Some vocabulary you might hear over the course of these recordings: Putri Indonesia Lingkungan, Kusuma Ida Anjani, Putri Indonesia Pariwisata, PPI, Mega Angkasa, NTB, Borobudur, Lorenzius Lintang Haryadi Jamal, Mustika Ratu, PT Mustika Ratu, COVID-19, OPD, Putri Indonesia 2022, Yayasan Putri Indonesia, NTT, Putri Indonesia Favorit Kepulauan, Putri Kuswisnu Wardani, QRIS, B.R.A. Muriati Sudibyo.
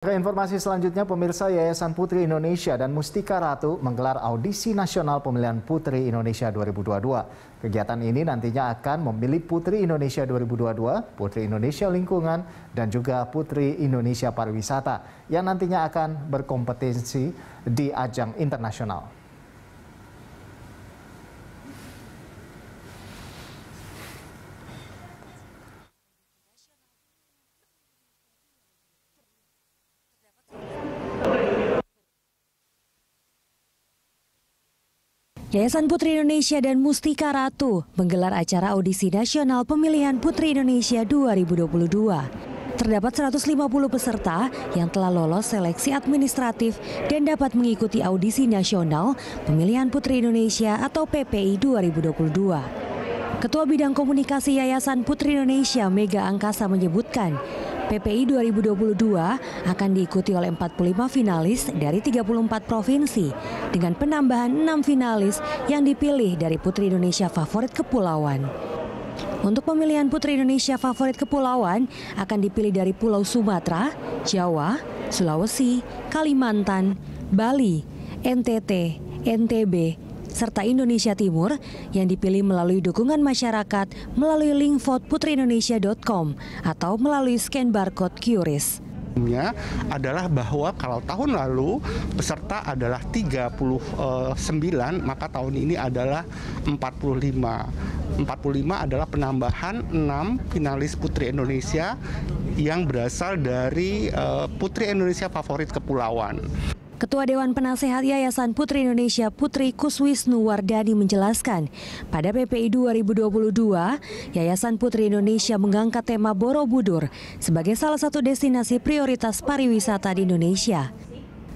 Ke informasi selanjutnya, pemirsa, Yayasan Putri Indonesia dan Mustika Ratu menggelar audisi nasional pemilihan Putri Indonesia 2022. Kegiatan ini nantinya akan memilih Putri Indonesia 2022, Putri Indonesia Lingkungan, dan juga Putri Indonesia Pariwisata yang nantinya akan berkompetisi di ajang internasional. Yayasan Putri Indonesia dan Mustika Ratu menggelar acara audisi nasional pemilihan Putri Indonesia 2022. Terdapat 150 peserta yang telah lolos seleksi administratif dan dapat mengikuti audisi nasional pemilihan Putri Indonesia atau PPI 2022. Ketua Bidang Komunikasi Yayasan Putri Indonesia Mega Angkasa menyebutkan, PPI 2022 akan diikuti oleh 45 finalis dari 34 provinsi dengan penambahan 6 finalis yang dipilih dari Putri Indonesia Favorit Kepulauan. Untuk pemilihan Putri Indonesia Favorit Kepulauan akan dipilih dari Pulau Sumatera, Jawa, Sulawesi, Kalimantan, Bali, NTT, NTB, serta Indonesia Timur yang dipilih melalui dukungan masyarakat melalui link voteputriindonesia.com atau melalui scan barcode QRIS. Adalah bahwa kalau tahun lalu peserta adalah 39, maka tahun ini adalah 45. 45 adalah penambahan 6 finalis Putri Indonesia yang berasal dari Putri Indonesia Favorit Kepulauan. Ketua Dewan Penasehat Yayasan Putri Indonesia Putri Kuswisnu Wardani menjelaskan, pada PPI 2022, Yayasan Putri Indonesia mengangkat tema Borobudur sebagai salah satu destinasi prioritas pariwisata di Indonesia.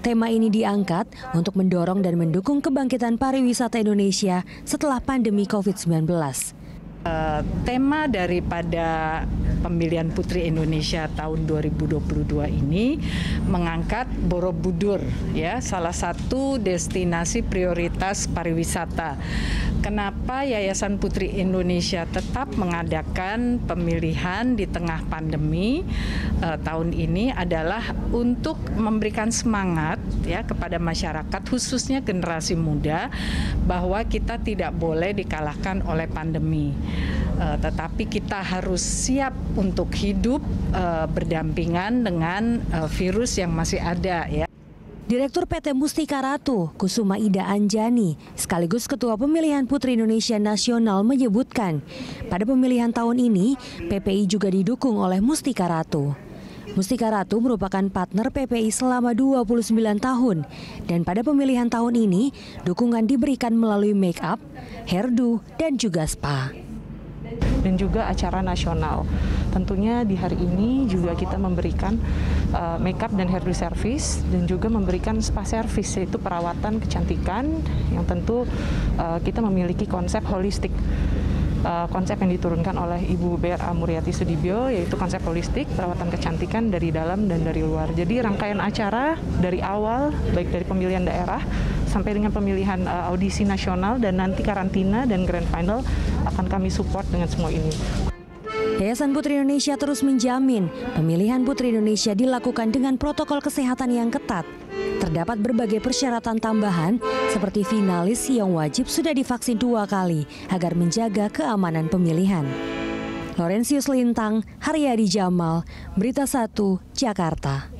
Tema ini diangkat untuk mendorong dan mendukung kebangkitan pariwisata Indonesia setelah pandemi COVID-19. Tema daripada pemilihan Putri Indonesia tahun 2022 ini mengangkat Borobudur, ya, salah satu destinasi prioritas pariwisata. Kenapa Yayasan Putri Indonesia tetap mengadakan pemilihan di tengah pandemi tahun ini adalah untuk memberikan semangat, ya, kepada masyarakat, khususnya generasi muda, bahwa kita tidak boleh dikalahkan oleh pandemi. Tetapi kita harus siap untuk hidup berdampingan dengan virus yang masih ada, ya. Direktur PT Mustika Ratu, Kusuma Ida Anjani, sekaligus Ketua Pemilihan Putri Indonesia Nasional menyebutkan, pada pemilihan tahun ini PPI juga didukung oleh Mustika Ratu. Mustika Ratu merupakan partner PPI selama 29 tahun dan pada pemilihan tahun ini dukungan diberikan melalui make up, hairdo, dan juga spa. Dan juga acara nasional. Tentunya di hari ini juga kita memberikan makeup dan hairdo service dan juga memberikan spa service, yaitu perawatan kecantikan yang tentu kita memiliki konsep holistik. Konsep yang diturunkan oleh Ibu B.R.A. Muriati Sudibyo, yaitu konsep holistik, perawatan kecantikan dari dalam dan dari luar. Jadi rangkaian acara dari awal, baik dari pemilihan daerah sampai dengan pemilihan audisi nasional dan nanti karantina dan grand final akan kami support dengan semua ini. Yayasan Putri Indonesia terus menjamin pemilihan Putri Indonesia dilakukan dengan protokol kesehatan yang ketat. Terdapat berbagai persyaratan tambahan seperti finalis yang wajib sudah divaksin 2 kali agar menjaga keamanan pemilihan. Lorenzius Lintang, Haryadi Jamal, Berita 1, Jakarta.